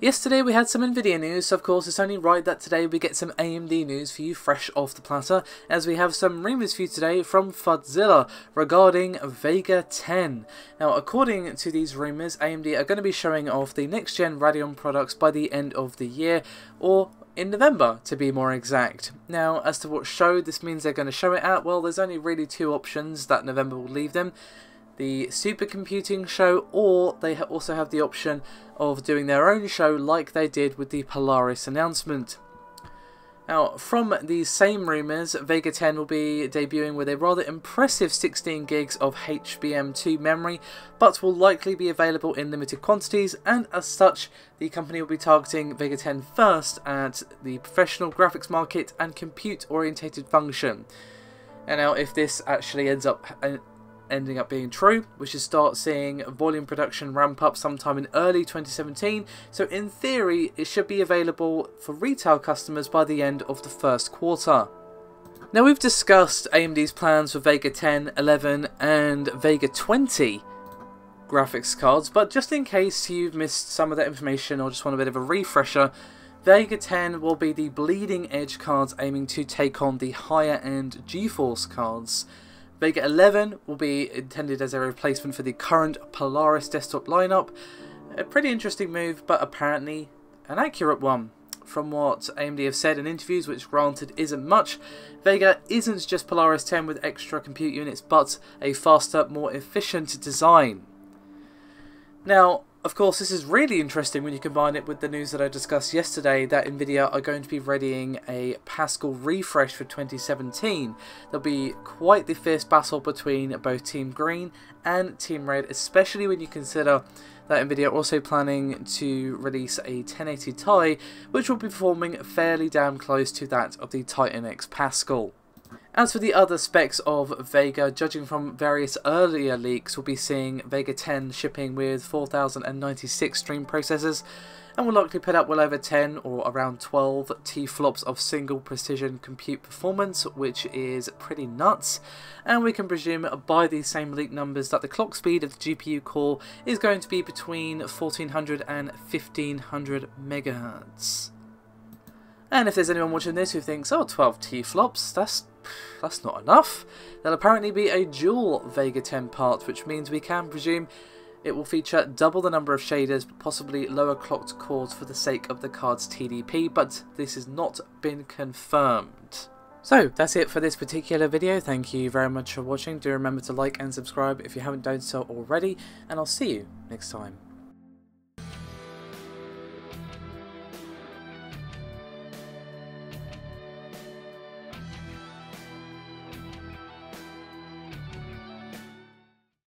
Yesterday we had some Nvidia news, so of course it's only right that today we get some AMD news for you fresh off the platter, as we have some rumours for you today from Fudzilla regarding Vega 10. Now according to these rumours, AMD are going to be showing off the next gen Radeon products by the end of the year, or in November to be more exact. Now as to what show this means they're going to show it at, well there's only really two options that November will leave them. The supercomputing show, or they also have the option of doing their own show like they did with the Polaris announcement. Now from these same rumours, Vega 10 will be debuting with a rather impressive 16 gigs of HBM2 memory, but will likely be available in limited quantities, and as such the company will be targeting Vega 10 first at the professional graphics market and compute orientated function. And now if this actually ends up ending up being true, we should start seeing volume production ramp up sometime in early 2017, so in theory it should be available for retail customers by the end of the first quarter. Now we've discussed AMD's plans for Vega 10, 11 and Vega 20 graphics cards, but just in case you've missed some of that information or just want a bit of a refresher, Vega 10 will be the bleeding edge cards aiming to take on the higher end GeForce cards. Vega 11 will be intended as a replacement for the current Polaris desktop lineup. A pretty interesting move, but apparently an accurate one. From what AMD have said in interviews, which granted isn't much, Vega isn't just Polaris 10 with extra compute units, but a faster, more efficient design. Now, of course, this is really interesting when you combine it with the news that I discussed yesterday that Nvidia are going to be readying a Pascal refresh for 2017. There'll be quite the fierce battle between both Team Green and Team Red, especially when you consider that Nvidia are also planning to release a 1080 Ti, which will be performing fairly damn close to that of the Titan X Pascal. As for the other specs of Vega, judging from various earlier leaks, we'll be seeing Vega 10 shipping with 4096 stream processors, and will likely put up well over 10 or around 12 TFLOPs of single precision compute performance, which is pretty nuts, and we can presume by these same leak numbers that the clock speed of the GPU core is going to be between 1400 and 1500 megahertz. And if there's anyone watching this who thinks, oh, 12 TFLOPs, that's not enough, there'll apparently be a dual Vega 10 part, which means we can presume it will feature double the number of shaders, possibly lower clocked cores for the sake of the card's TDP, but this has not been confirmed. So that's it for this particular video. Thank you very much for watching. Do remember to like and subscribe if you haven't done so already, and I'll see you next time.